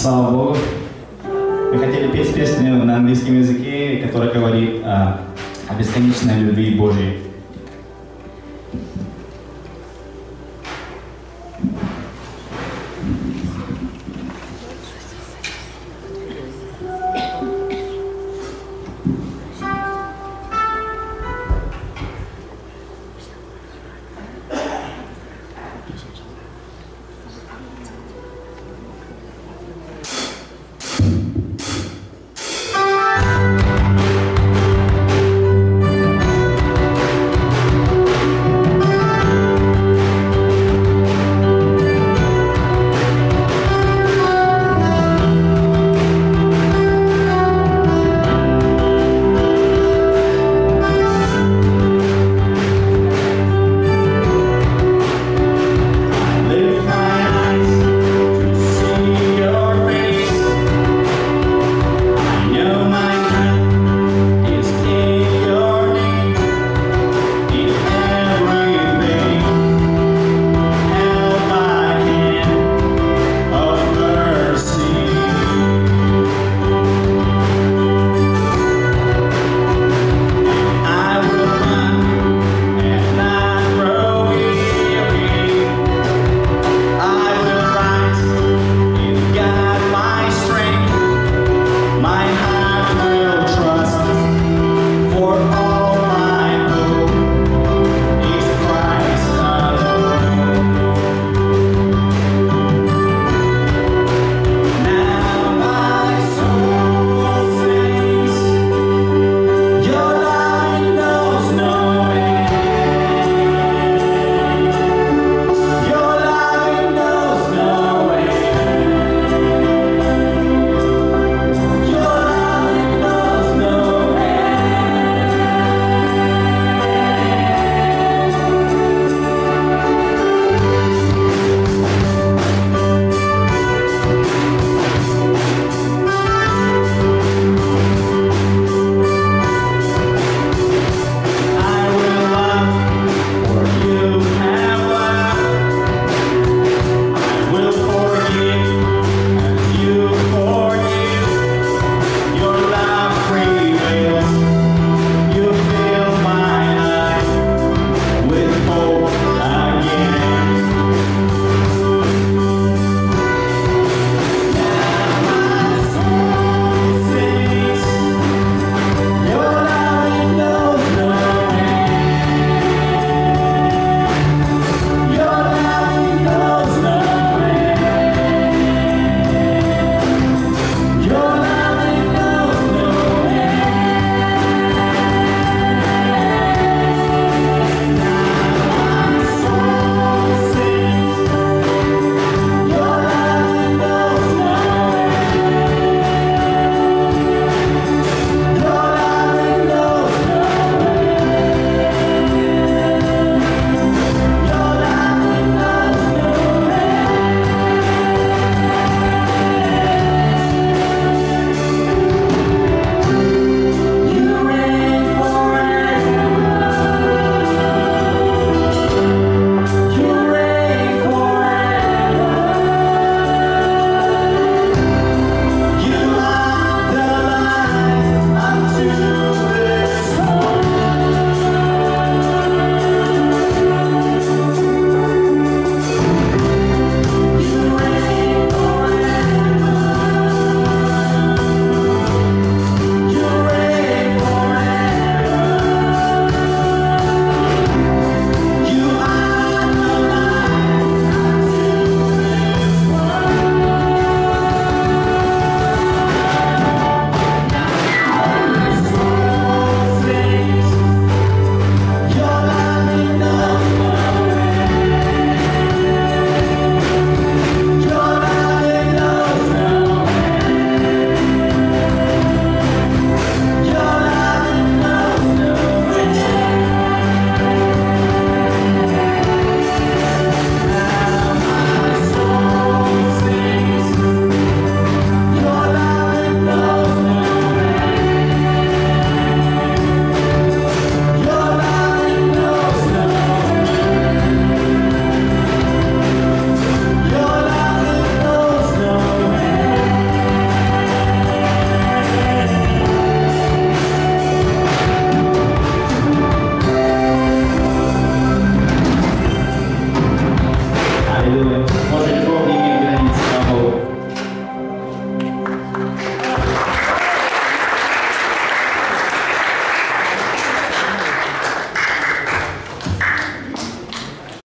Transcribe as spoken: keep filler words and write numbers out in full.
Слава Богу. Мы хотели петь песню на английском языке, которая говорит о, о бесконечной любви Божьей. делаем.